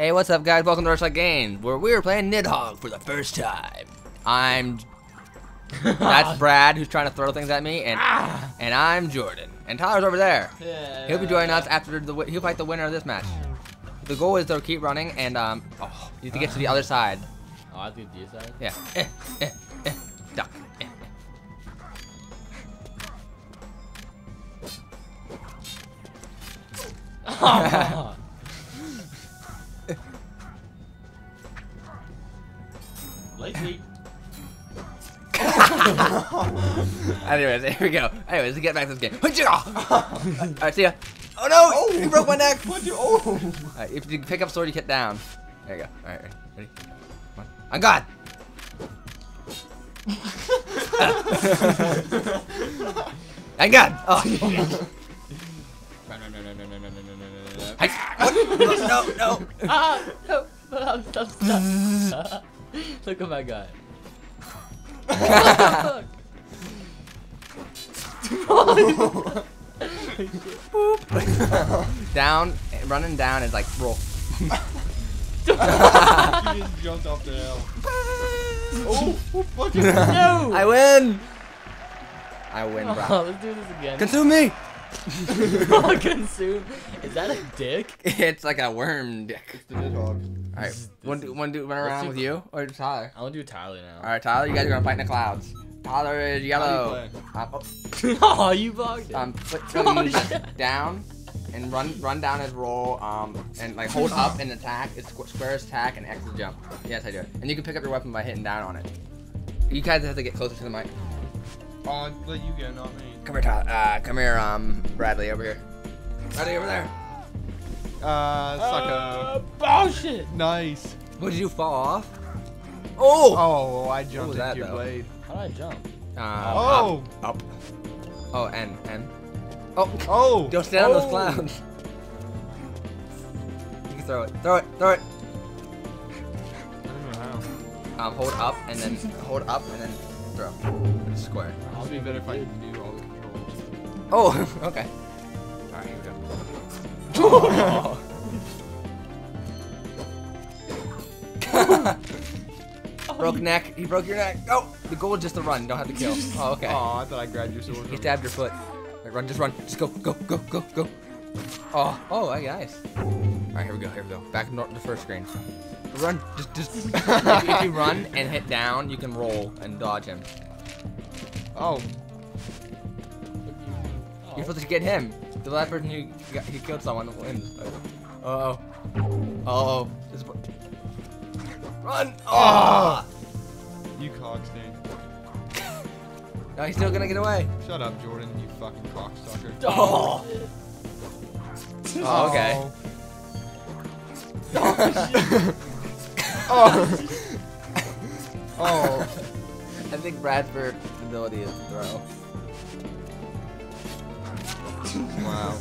Hey, what's up guys, welcome to RushLight Games, where we're playing Nidhogg for the first time. That's Brad, who's trying to throw things at me, and I'm Jordan. And Tyler's over there. Yeah, he'll be joining us after he'll fight the winner of this match. The goal is to keep running, and you need to get to the other side. Oh, I have to get to the other side? Yeah. Duck. Oh. Lazy. Anyways, here we go. Anyways, let's get back to this game. Alright, see ya. Oh no! Oh, you broke my neck! Alright, if you pick up sword, you get down. There you go. Alright, ready? Come on. I'm God! I'm God! Oh, No. Ah, no. Stop. Look at my guy. Down, running down is like roll. You just jumped off the hill. Oh, fucking no! I win, bro. Oh, let's do this again. Consume me! Consume? Is that a dick? It's like a worm dick. It's the Nidhogg. Alright, run around with you or Tyler? I want to do Tyler now. Alright, Tyler, you guys are gonna fight in the clouds. Tyler is yellow. Oh, you bugged it. Down and run down is roll. And like hold up and attack. It's square is attack and X is jump. Yes, I do it. And you can pick up your weapon by hitting down on it. You guys have to get closer to the mic. I'll let you go, not me. Come here, Tyler. Come here, Bradley, over here. Bradley, over there. Sucker. Bullshit. Nice. What, did you fall off? Oh! Oh, I jumped into your blade. How did I jump? Oh! Up. Oh, N. Oh! Oh! Don't stand on those clouds. You can throw it. Throw it! I don't know how. Hold up and then throw. It's square. I'll be better if I can do all the controls. Oh, okay. Alright, here we go. Oh. Broke neck. He broke your neck. Oh, the goal is just to run. Don't have to kill. Oh, okay. Oh, I thought I grabbed your sword. He stabbed your foot. Right, run, just run. Just go. Oh, nice. Alright, here we go. Back to the first screen. Run. Just. If you run and hit down, you can roll and dodge him. Oh. You're supposed to get him. The last person who killed someone wins. Uh oh. Run! Oh! You cockstick. No, he's still gonna get away. Shut up, Jordan, you fucking cocksucker. Oh! Oh, okay. Oh, oh. Oh. I think Bradford's ability is throw. Wow.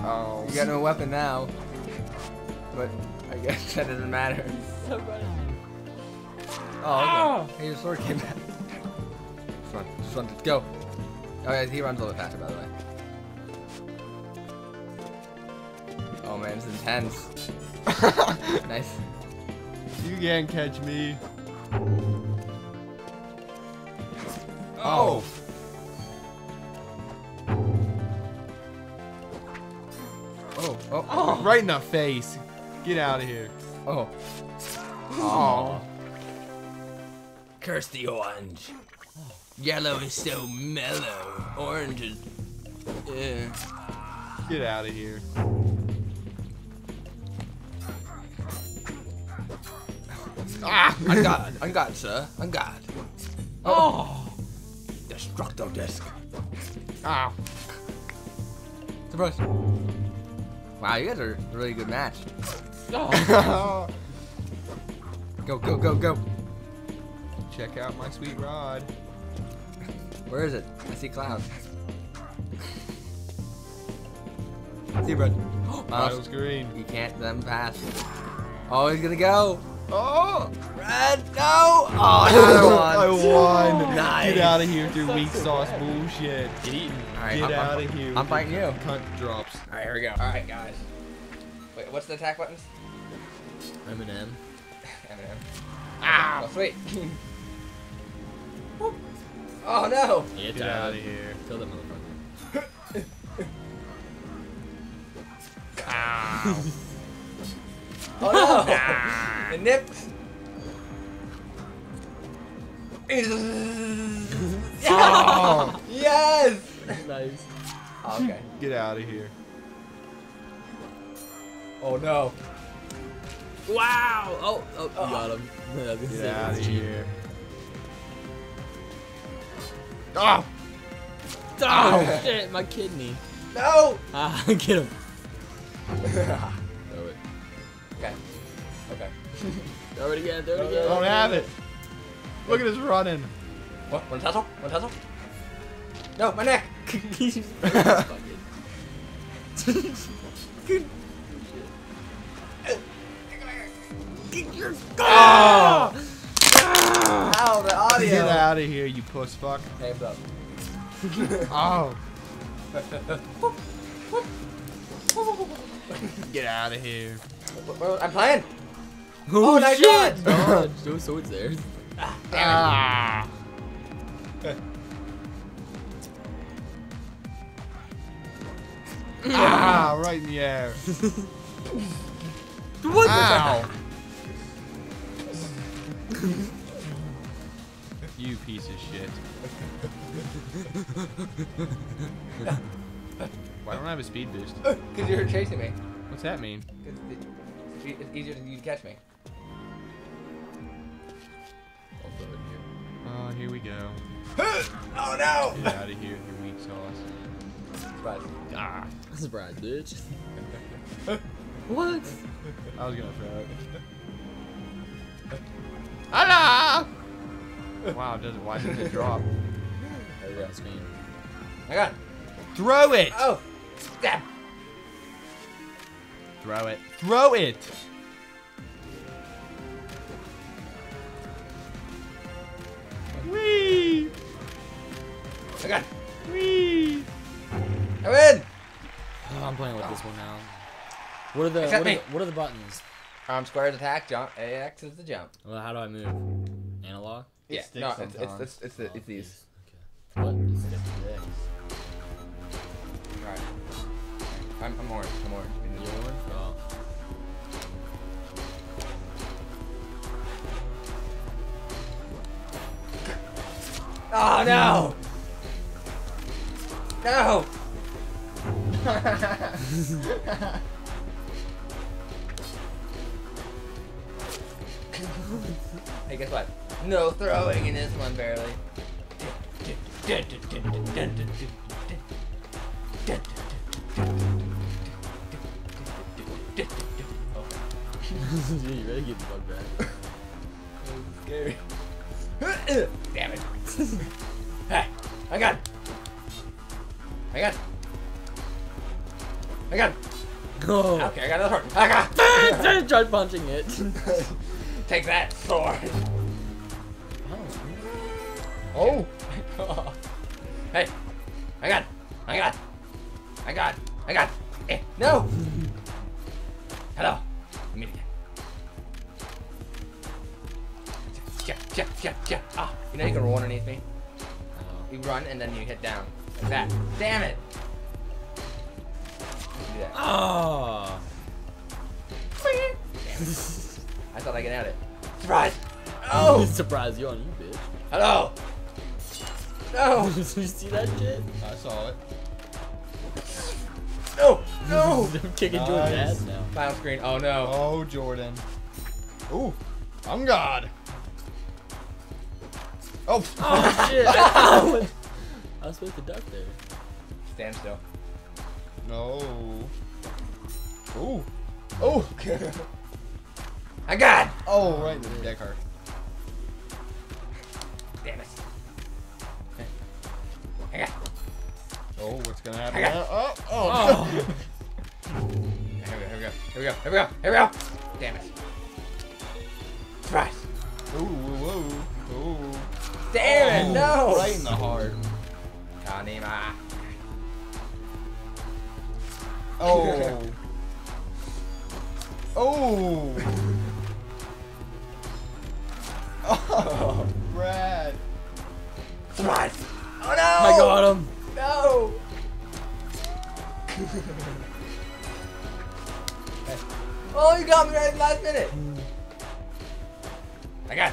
Oh. You got no weapon now. But I guess that doesn't matter. He's so running. Oh, okay. Hey, your sword came back. Just run. Go. Oh, yeah, he runs a little faster, by the way. Oh, man, this is intense. Nice. You can't catch me. Oh. Oh. Right in the face. Get out of here. Oh. Oh. Curse the orange. Yellow is so mellow. Orange is... Get out of here. Ah! I'm God, sir. I'm God. Oh! Destructo Disk. Ah. Surprise. Wow, you guys are a really good match. Oh. Go. Check out my sweet rod. Where is it? I see clouds. See, bro. That was green. You can't let him pass. Oh, he's gonna go. Oh! Red, no! Oh, another one. I won. Nice. Get out of here with your weak sauce bullshit. Get eaten. Right, get out of here. I'm fighting you. Cunt drops. All right, here we go. All right, guys. Wait, what's the attack buttons? M&M. M&M. Ah! Oh, sweet. Whoop. Oh, no! Get out of here. Kill that motherfucker. Ow. Oh, no! It nipped. Oh. Yes! Nice. Oh, okay. Get out of here. Oh, no. Wow! Oh, oh, you got him. Get out of here. Oh! Oh, shit, my kidney. No! Ah, get him. Throw it. Okay. Okay. Throw it again, throw it again. I don't have it. Look at this running. What? One tassel? One tassel? No, my neck! He's fucking. Good. You're gone! Ow, the audio! Get out of here, you puss fuck. Hands up. Oh. Get out of here. I'm playing! Oh, nice shot! Oh, so it's there. Ah. Ah, right in the air. What? Ow. You piece of shit. Why don't I have a speed boost? Because you're chasing me. What's that mean? It's easier for you to catch me. I'll throw it here. Oh, here we go. Oh no! Get out of here with your weak sauce. Surprise. Ah. Surprise, bitch. What? I was gonna throw it. Hello! Wow, why did it drop? I got it. Throw it! Oh! Step! Throw it. Throw it! Whee! I got it. Whee! I win! Oh, I'm playing with this one now. What are the buttons? Squares attack, jump. AX is the jump. Well, how do I move? Analog? Yeah. No, it's these. Okay. What? It's today. All right. I'm orange. I'm orange. You're orange? Oh. Oh no! No! Hey, guess what? No throwing in this one, barely. Dude, you better get the bug back. That was scary. Damn it. Hey, I got it. I got it. I got it. Go. Okay, I got another one. I got it. Try punching it. Take that, sword! Oh! Oh. Hey! I got it! I got it! I got it! I got it! Eh, no! Hello! Let me get it. Yeah. Ah! You know you can roll underneath me? You run and then you hit down. Like that. Damn it! Do that. Oh! Damn it. I thought I could have it. Surprise! Oh! Surprise, you're on you, bitch. Hello! No! Did you see that shit? I saw it. No! No! I'm kicking Jordan's ass now. Final screen. Oh no. Oh, Jordan. Ooh. I'm God. Oh! Oh, shit! I was supposed to duck there. Stand still. No. Ooh. Oh! I got it! Oh, right in the deck card. Damn it. I got it. Oh, what's gonna happen now? Oh, oh, oh. Here we go, here we go, here we go, here we go, here we go. Damn it. Ooh. Damn it, no! Right in the heart. Kanima. Oh. Oh. Oh, Brad. Brad. Oh no! I got him. No. Oh, you got me right at the last minute. I got.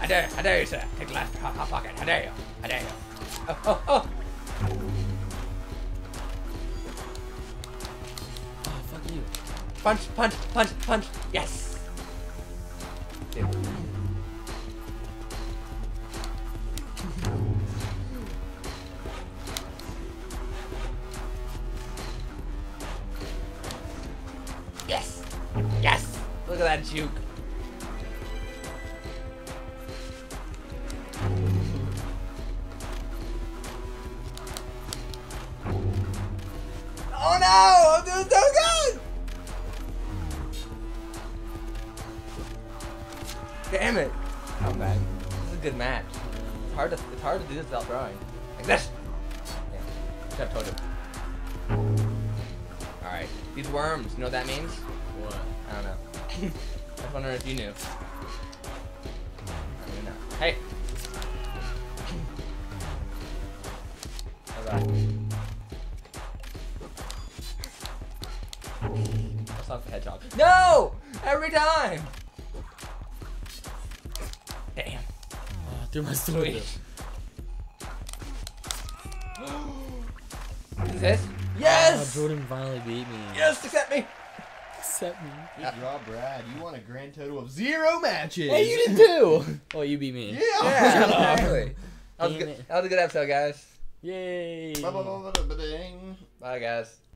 I dare you, sir. Take the last pocket. I dare you. Oh. Oh, fuck you. Punch. Yes. Yes! Yes! Look at that juke. Oh no! I'm doing so good! Damn it! How bad. This is a good match. It's hard to do this without drawing. Like this! Yeah. I should have told you. Alright. These worms, you know what that means? What? I don't know. I was wondering if you knew. I don't know. Hey! How's that? That's not the hedgehog. No! Every time! Damn. Oh, through my switch. What is this? Yes! Oh, Jordan finally beat me. Yes, accept me! Accept me. Good job, Brad. You won a grand total of 0 matches. Hey, you did too! Oh, you beat me. Yeah, exactly. That was a good episode, guys. Yay. Bye, guys.